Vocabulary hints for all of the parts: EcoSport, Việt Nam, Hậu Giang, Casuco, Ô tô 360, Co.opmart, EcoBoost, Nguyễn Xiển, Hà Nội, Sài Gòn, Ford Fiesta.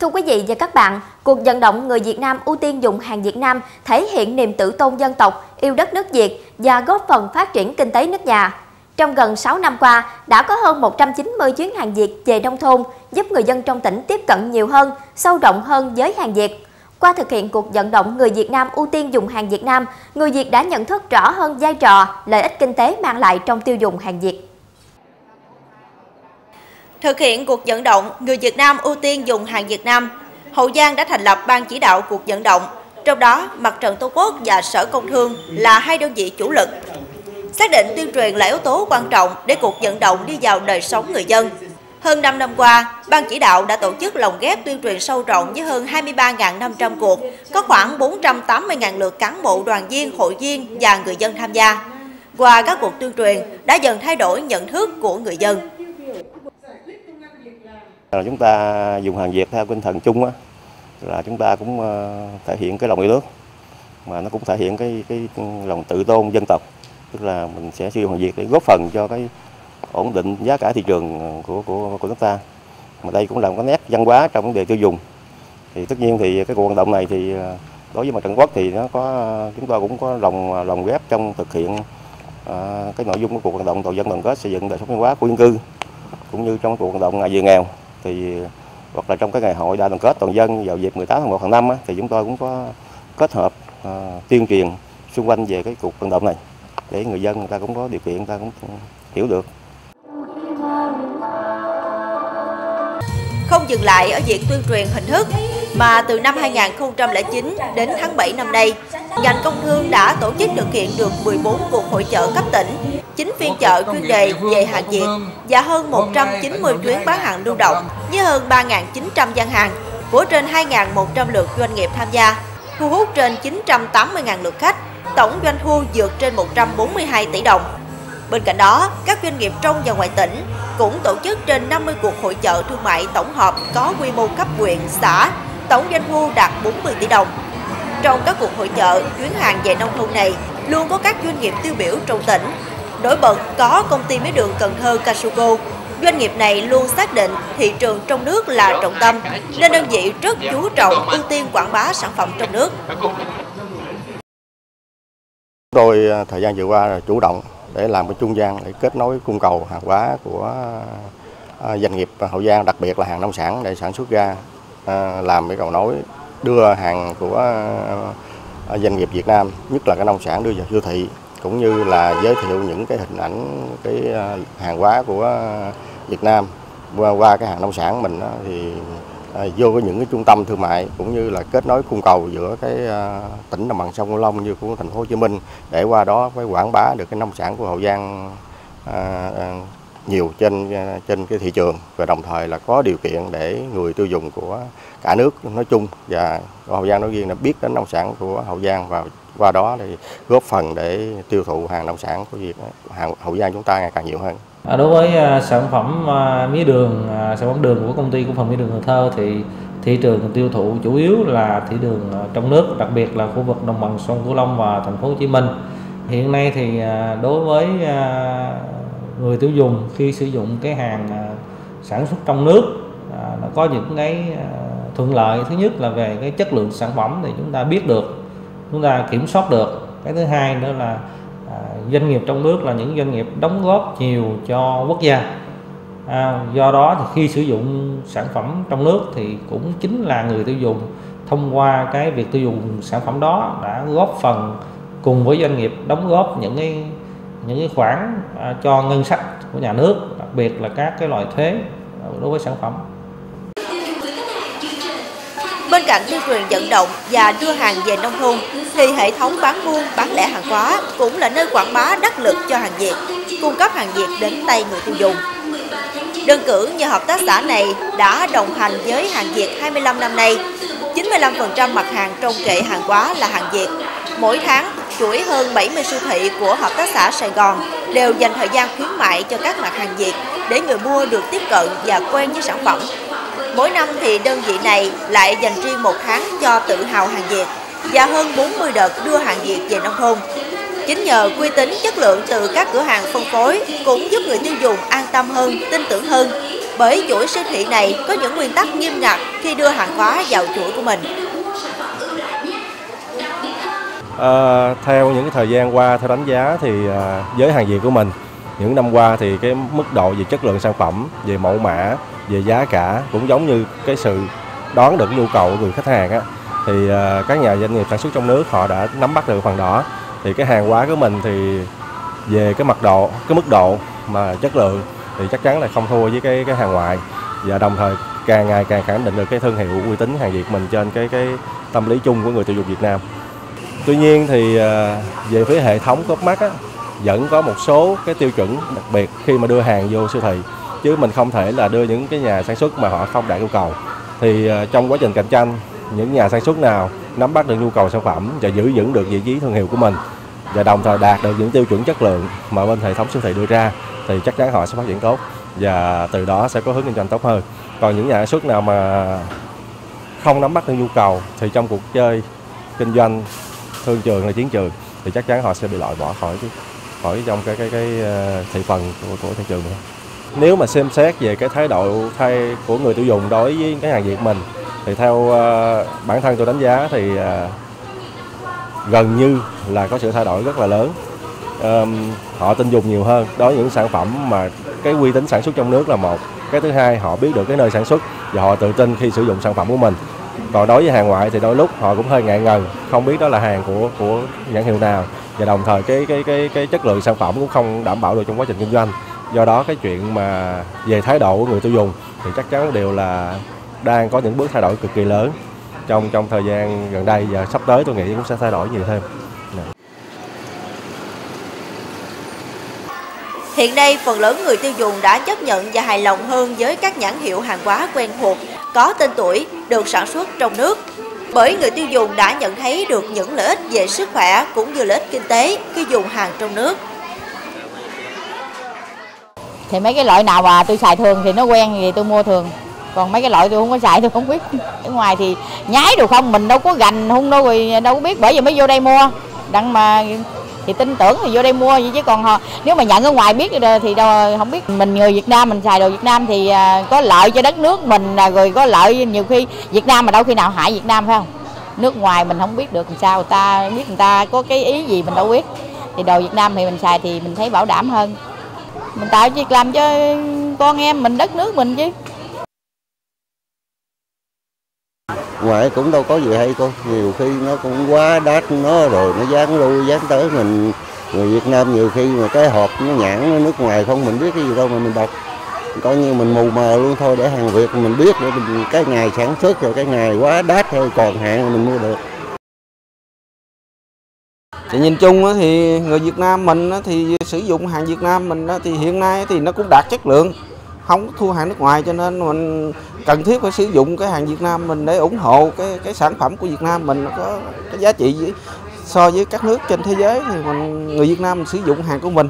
Thưa quý vị và các bạn, cuộc vận động người Việt Nam ưu tiên dùng hàng Việt Nam thể hiện niềm tự tôn dân tộc, yêu đất nước Việt và góp phần phát triển kinh tế nước nhà. Trong gần 6 năm qua, đã có hơn 190 chuyến hàng Việt về nông thôn, giúp người dân trong tỉnh tiếp cận nhiều hơn, sâu rộng hơn với hàng Việt. Qua thực hiện cuộc vận động người Việt Nam ưu tiên dùng hàng Việt Nam, người Việt đã nhận thức rõ hơn vai trò, lợi ích kinh tế mang lại trong tiêu dùng hàng Việt. Thực hiện cuộc vận động người Việt Nam ưu tiên dùng hàng Việt Nam, Hậu Giang đã thành lập ban chỉ đạo cuộc vận động, trong đó Mặt trận Tổ quốc và Sở Công Thương là hai đơn vị chủ lực. Xác định tuyên truyền là yếu tố quan trọng để cuộc vận động đi vào đời sống người dân. Hơn 5 năm qua, ban chỉ đạo đã tổ chức lồng ghép tuyên truyền sâu rộng với hơn 23.500 cuộc, có khoảng 480.000 lượt cán bộ, đoàn viên, hội viên và người dân tham gia. Qua các cuộc tuyên truyền đã dần thay đổi nhận thức của người dân. Chúng ta dùng hàng Việt theo tinh thần chung là chúng ta cũng thể hiện cái lòng yêu nước, mà nó cũng thể hiện cái lòng tự tôn dân tộc, tức là mình sẽ sử dụng hàng Việt để góp phần cho cái ổn định giá cả thị trường của nước ta. Mà đây cũng là một cái nét văn hóa trong vấn đề tiêu dùng. Thì tất nhiên thì cái cuộc vận động này thì đối với Mặt trận Tổ quốc thì nó có, chúng ta cũng có lồng ghép trong thực hiện cái nội dung của cuộc vận động toàn dân đoàn kết xây dựng đời sống văn hóa của dân cư, cũng như trong cuộc vận động ngày về nghèo thì hoặc là trong cái ngày hội đại đoàn kết toàn dân vào dịp 18 tháng 1 hàng năm thì chúng tôi cũng có kết hợp tuyên truyền xung quanh về cái cuộc vận động này để người dân người ta cũng có điều kiện, người ta cũng hiểu được. Không dừng lại ở việc tuyên truyền hình thức mà từ năm 2009 đến tháng 7 năm nay, ngành công thương đã tổ chức thực hiện được 14 cuộc hội chợ cấp tỉnh, 9 phiên chợ chuyên đề về hàng Việt và hơn 190 chuyến bán hàng lưu động với hơn 3.900 gian hàng của trên 2.100 lượt doanh nghiệp tham gia, thu hút trên 980.000 lượt khách, tổng doanh thu vượt trên 142 tỷ đồng. Bên cạnh đó, các doanh nghiệp trong và ngoài tỉnh cũng tổ chức trên 50 cuộc hội chợ thương mại tổng hợp có quy mô cấp huyện, xã, tổng doanh thu đạt 40 tỷ đồng. Trong các cuộc hội chợ, chuyến hàng về nông thôn này luôn có các doanh nghiệp tiêu biểu trong tỉnh. Nổi bật có công ty mía đường Cần Thơ Casuco. Doanh nghiệp này luôn xác định thị trường trong nước là trọng tâm, nên đơn vị rất chú trọng ưu tiên quảng bá sản phẩm trong nước. Chúng tôi thời gian vừa qua là chủ động để làm cái trung gian để kết nối cung cầu hàng hóa của doanh nghiệp Hậu Giang, đặc biệt là hàng nông sản để sản xuất ra, làm cái cầu nối đưa hàng của doanh nghiệp Việt Nam, nhất là cái nông sản đưa vào siêu thị, cũng như là giới thiệu những cái hình ảnh cái hàng hóa của Việt Nam qua cái hàng nông sản mình thì vô với những cái trung tâm thương mại, cũng như là kết nối cung cầu giữa cái tỉnh đồng bằng sông Cửu Long như của thành phố Hồ Chí Minh, để qua đó phải quảng bá được cái nông sản của Hậu Giang nhiều trên cái thị trường, và đồng thời là có điều kiện để người tiêu dùng của cả nước nói chung và Hậu Giang nói riêng là biết đến nông sản của Hậu Giang, và qua đó thì góp phần để tiêu thụ hàng nông sản của Hậu Giang chúng ta ngày càng nhiều hơn. Đối với sản phẩm mía đường, sản phẩm đường của công ty cổ phần mía đường Cần Thơ thì thị trường tiêu thụ chủ yếu là thị trường trong nước, đặc biệt là khu vực đồng bằng sông Cửu Long và thành phố Hồ Chí Minh. Hiện nay thì đối với người tiêu dùng khi sử dụng cái hàng sản xuất trong nước, nó có những cái thuận lợi. Thứ nhất là về cái chất lượng sản phẩm thì chúng ta biết được, chúng ta kiểm soát được. Cái thứ hai nữa là doanh nghiệp trong nước là những doanh nghiệp đóng góp nhiều cho quốc gia. Do đó thì khi sử dụng sản phẩm trong nước thì cũng chính là người tiêu dùng thông qua cái việc tiêu dùng sản phẩm đó đã góp phần cùng với doanh nghiệp đóng góp những cái khoản cho ngân sách của nhà nước, đặc biệt là các cái loại thuế đối với sản phẩm. Bên cạnh tuyên truyền vận động và đưa hàng về nông thôn thì hệ thống bán buôn, bán lẻ hàng hóa cũng là nơi quảng bá đắc lực cho hàng Việt, cung cấp hàng Việt đến tay người tiêu dùng. Đơn cử như hợp tác xã này đã đồng hành với hàng Việt 25 năm nay, 95% mặt hàng trong kệ hàng hóa là hàng Việt. Mỗi tháng, chuỗi hơn 70 siêu thị của hợp tác xã Sài Gòn đều dành thời gian khuyến mại cho các mặt hàng Việt để người mua được tiếp cận và quen với sản phẩm. Mỗi năm thì đơn vị này lại dành riêng một tháng cho tự hào hàng Việt và hơn 40 đợt đưa hàng Việt về nông thôn. Chính nhờ uy tín chất lượng từ các cửa hàng phân phối cũng giúp người tiêu dùng an tâm hơn, tin tưởng hơn bởi chuỗi siêu thị này có những nguyên tắc nghiêm ngặt khi đưa hàng hóa vào chuỗi của mình. Theo những thời gian qua, theo đánh giá thì với hàng Việt của mình, những năm qua thì cái mức độ về chất lượng sản phẩm, về mẫu mã, về giá cả cũng giống như cái sự đón được nhu cầu của người khách hàng á, thì các nhà doanh nghiệp sản xuất trong nước họ đã nắm bắt được phần đó. Thì cái hàng hóa của mình thì về cái mặt độ, cái mức độ mà chất lượng thì chắc chắn là không thua với cái hàng ngoại, và đồng thời càng ngày càng khẳng định được cái thương hiệu uy tín hàng Việt mình trên cái tâm lý chung của người tiêu dùng Việt Nam. Tuy nhiên thì về phía hệ thống Co.opmart á, vẫn có một số cái tiêu chuẩn đặc biệt khi mà đưa hàng vô siêu thị, chứ mình không thể là đưa những cái nhà sản xuất mà họ không đạt yêu cầu. Thì trong quá trình cạnh tranh, những nhà sản xuất nào nắm bắt được nhu cầu sản phẩm và giữ vững được vị trí thương hiệu của mình, và đồng thời đạt được những tiêu chuẩn chất lượng mà bên hệ thống siêu thị đưa ra, thì chắc chắn họ sẽ phát triển tốt và từ đó sẽ có hướng kinh doanh tốt hơn. Còn những nhà sản xuất nào mà không nắm bắt được nhu cầu thì trong cuộc chơi kinh doanh thương trường là chiến trường, thì chắc chắn họ sẽ bị loại bỏ khỏi trong cái thị phần của thị trường nữa. Nếu mà xem xét về cái thái độ thay của người tiêu dùng đối với cái hàng Việt mình, thì theo bản thân tôi đánh giá thì gần như là có sự thay đổi rất là lớn. Họ tin dùng nhiều hơn đối với những sản phẩm mà cái uy tín sản xuất trong nước là một. Cái thứ hai, họ biết được cái nơi sản xuất và họ tự tin khi sử dụng sản phẩm của mình. Còn đối với hàng ngoại thì đôi lúc họ cũng hơi ngại ngần, không biết đó là hàng của nhãn hiệu nào, và đồng thời cái chất lượng sản phẩm cũng không đảm bảo được trong quá trình kinh doanh. Do đó cái chuyện mà về thái độ của người tiêu dùng thì chắc chắn đều là đang có những bước thay đổi cực kỳ lớn trong thời gian gần đây, và sắp tới tôi nghĩ cũng sẽ thay đổi nhiều thêm. Hiện nay phần lớn người tiêu dùng đã chấp nhận và hài lòng hơn với các nhãn hiệu hàng hóa quen thuộc, có tên tuổi, được sản xuất trong nước. Bởi người tiêu dùng đã nhận thấy được những lợi ích về sức khỏe cũng như lợi ích kinh tế khi dùng hàng trong nước. Thì mấy cái loại nào mà tôi xài thường thì nó quen thì tôi mua thường. Còn mấy cái loại tôi không có xài tôi không biết. Ở ngoài thì nhái được không, mình đâu có gành hung đâu, rồi đâu có biết, bởi vì mới vô đây mua. Đặng mà thì tin tưởng thì vô đây mua vậy, chứ còn nếu mà nhận ở ngoài biết thì đâu không biết. Mình người Việt Nam mình xài đồ Việt Nam thì có lợi cho đất nước mình, rồi có lợi nhiều khi Việt Nam mà đâu khi nào hại Việt Nam, phải không? Nước ngoài mình không biết được làm sao người ta biết, người ta có cái ý gì mình đâu biết. Thì đồ Việt Nam thì mình xài thì mình thấy bảo đảm hơn. Mình tạo việc làm cho con em mình, đất nước mình chứ. Ngoại cũng đâu có gì hay cô, nhiều khi nó cũng quá đắt nó rồi, nó dán lui dán tới mình. Người Việt Nam nhiều khi mà cái hộp nó nhãn nước ngoài không mình biết cái gì đâu mà mình đọc, coi như mình mù mờ luôn thôi. Để hàng Việt mình biết để mình, cái ngày sản xuất rồi cái ngày quá đắt thôi, còn hạn mình mua được. Thì nhìn chung thì người Việt Nam mình thì sử dụng hàng Việt Nam mình thì hiện nay thì nó cũng đạt chất lượng, không thua hàng nước ngoài, cho nên mình cần thiết phải sử dụng cái hàng Việt Nam mình để ủng hộ cái sản phẩm của Việt Nam mình, nó có cái giá trị so với các nước trên thế giới. Thì mình người Việt Nam mình sử dụng hàng của mình.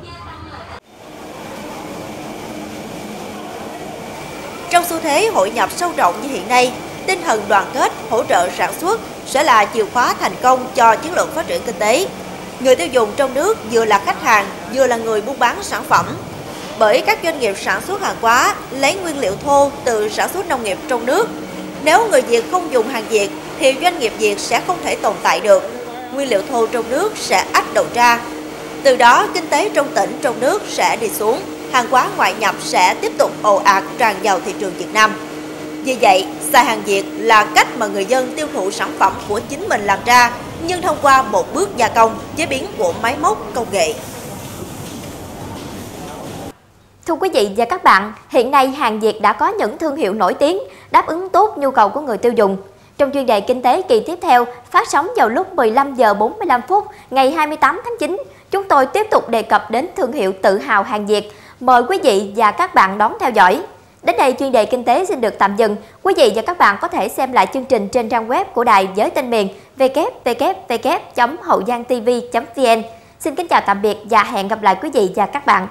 Trong xu thế hội nhập sâu rộng như hiện nay, tinh thần đoàn kết, hỗ trợ sản xuất sẽ là chìa khóa thành công cho chiến lược phát triển kinh tế. Người tiêu dùng trong nước vừa là khách hàng, vừa là người buôn bán sản phẩm. Bởi các doanh nghiệp sản xuất hàng hóa lấy nguyên liệu thô từ sản xuất nông nghiệp trong nước. Nếu người Việt không dùng hàng Việt thì doanh nghiệp Việt sẽ không thể tồn tại được. Nguyên liệu thô trong nước sẽ ách đầu ra. Từ đó, kinh tế trong tỉnh, trong nước sẽ đi xuống. Hàng hóa ngoại nhập sẽ tiếp tục ồ ạt tràn vào thị trường Việt Nam. Vì vậy, xài hàng Việt là cách mà người dân tiêu thụ sản phẩm của chính mình làm ra, nhưng thông qua một bước gia công, chế biến của máy móc công nghệ. Thưa quý vị và các bạn, hiện nay hàng Việt đã có những thương hiệu nổi tiếng, đáp ứng tốt nhu cầu của người tiêu dùng. Trong chuyên đề kinh tế kỳ tiếp theo, phát sóng vào lúc 15h45 ngày 28 tháng 9, chúng tôi tiếp tục đề cập đến thương hiệu tự hào hàng Việt. Mời quý vị và các bạn đón theo dõi. Đến đây chuyên đề kinh tế xin được tạm dừng. Quý vị và các bạn có thể xem lại chương trình trên trang web của đài với tên miền www.haugiangtv.vn. Xin kính chào tạm biệt và hẹn gặp lại quý vị và các bạn.